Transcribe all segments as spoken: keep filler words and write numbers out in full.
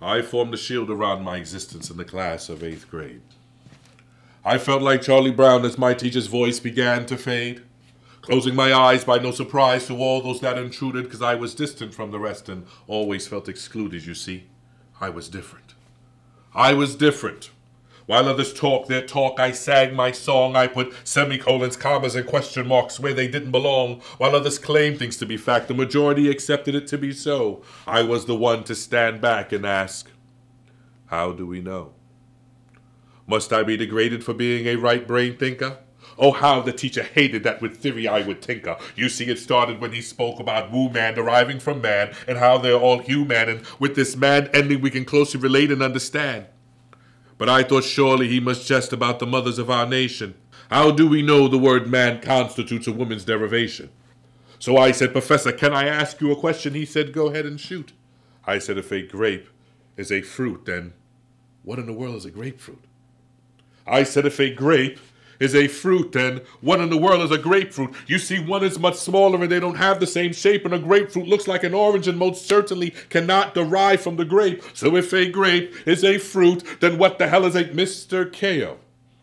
I formed a shield around my existence in the class of eighth grade. I felt like Charlie Brown as my teacher's voice began to fade, closing my eyes by no surprise to all those that intruded, because I was distant from the rest and always felt excluded, you see. I was different. I was different. While others talked their talk, I sang my song. I put semicolons, commas, and question marks where they didn't belong. While others claimed things to be fact, the majority accepted it to be so. I was the one to stand back and ask, how do we know? Must I be degraded for being a right-brain thinker? Oh, how the teacher hated that with theory I would tinker. You see, it started when he spoke about woo-man deriving from man and how they're all human, and with this man ending we can closely relate and understand. But I thought surely he must jest about the mothers of our nation. How do we know the word man constitutes a woman's derivation? So I said, Professor, can I ask you a question? He said, go ahead and shoot. I said, if a grape is a fruit, then what in the world is a grapefruit? I said, if a grape is a fruit, then what in the world is a grapefruit? You see, one is much smaller and they don't have the same shape, and a grapefruit looks like an orange and most certainly cannot derive from the grape. So if a grape is a fruit, then what the hell is a Mister Kayo?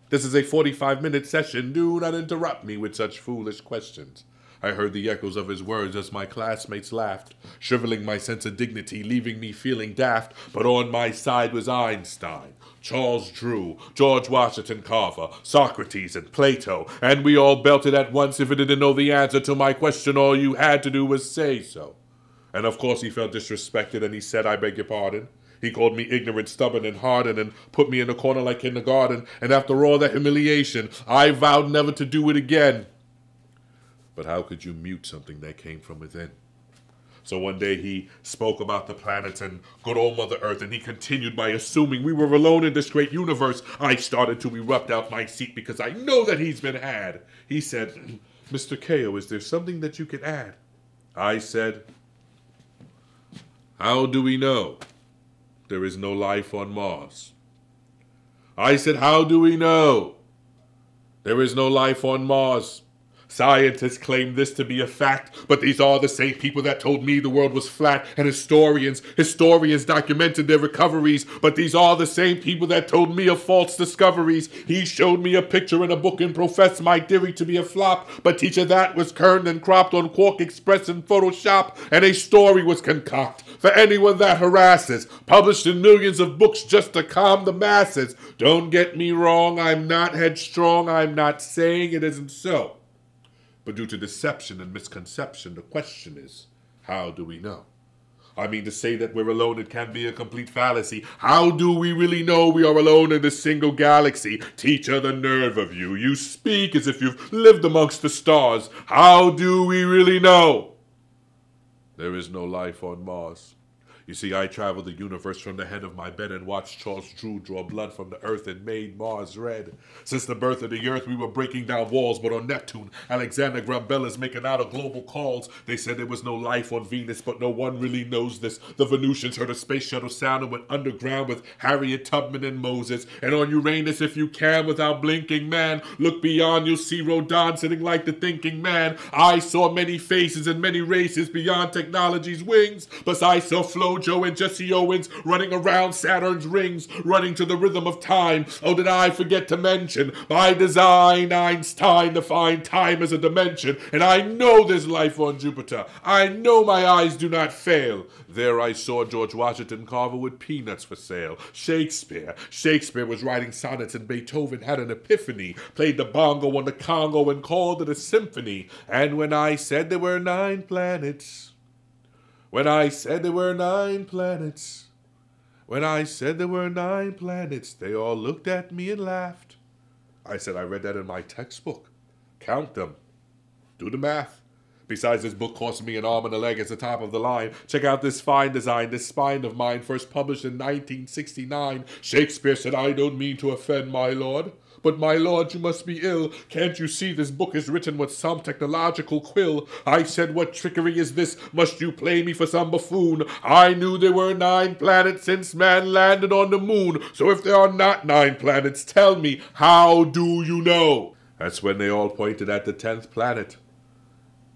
This is a forty-five minute session. Do not interrupt me with such foolish questions. I heard the echoes of his words as my classmates laughed, shriveling my sense of dignity, leaving me feeling daft. But on my side was Einstein, Charles Drew, George Washington Carver, Socrates, and Plato, and we all belted at once. If it didn't know the answer to my question, all you had to do was say so. And of course he felt disrespected, and he said, I beg your pardon. He called me ignorant, stubborn, and hardened, and put me in a corner like kindergarten, and after all that humiliation, I vowed never to do it again. But how could you mute something that came from within? So one day he spoke about the planets and good old Mother Earth, and he continued by assuming we were alone in this great universe. I started to erupt out my seat because I know that he's been had. He said, Mister Kayo, is there something that you could add? I said, how do we know there is no life on Mars? I said, how do we know there is no life on Mars? Scientists claim this to be a fact, but these are the same people that told me the world was flat, and historians, historians documented their recoveries, but these are the same people that told me of false discoveries. He showed me a picture in a book and professed my theory to be a flop, but teacher, that was kerned and cropped on Quark Express and Photoshop, and a story was concocted for anyone that harasses, published in millions of books just to calm the masses. Don't get me wrong, I'm not headstrong, I'm not saying it isn't so. But due to deception and misconception, the question is, how do we know? I mean, to say that we're alone, it can be a complete fallacy. How do we really know we are alone in this single galaxy? Teacher, the nerve of you. You speak as if you've lived amongst the stars. How do we really know there is no life on Mars? You see, I traveled the universe from the head of my bed and watched Charles Drew draw blood from the earth and made Mars red. Since the birth of the earth, we were breaking down walls, but on Neptune, Alexander Graham Bell is making out of global calls. They said there was no life on Venus, but no one really knows this. The Venusians heard a space shuttle sound and went underground with Harriet Tubman and Moses. And on Uranus, if you can, without blinking, man, look beyond, you'll see Rodin sitting like the thinking man. I saw many faces and many races beyond technology's wings, plus I saw flow Joe and Jesse Owens running around Saturn's rings, running to the rhythm of time. Oh, did I forget to mention, by design, Einstein defined time as a dimension. And I know there's life on Jupiter. I know my eyes do not fail. There I saw George Washington Carver with peanuts for sale. Shakespeare. Shakespeare was writing sonnets, and Beethoven had an epiphany, played the bongo on the Congo and called it a symphony. And when I said there were nine planets... When I said there were nine planets, when I said there were nine planets, they all looked at me and laughed. I said, I read that in my textbook. Count them. Do the math. Besides, this book cost me an arm and a leg. It's the top of the line. Check out this fine design, this spine of mine, first published in nineteen sixty-nine. Shakespeare said, I don't mean to offend, my lord. But my lord, you must be ill. Can't you see this book is written with some technological quill? I said, what trickery is this? Must you play me for some buffoon? I knew there were nine planets since man landed on the moon. So if there are not nine planets, tell me, how do you know? That's when they all pointed at the tenth planet.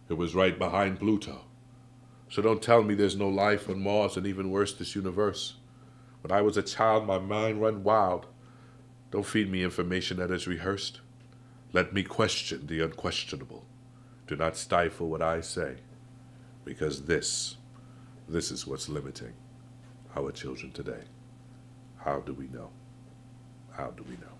It was right behind Pluto. So don't tell me there's no life on Mars, and even worse, this universe. When I was a child, my mind ran wild. Don't feed me information that is rehearsed. Let me question the unquestionable. Do not stifle what I say, because this, this is what's limiting our children today. How do we know? How do we know?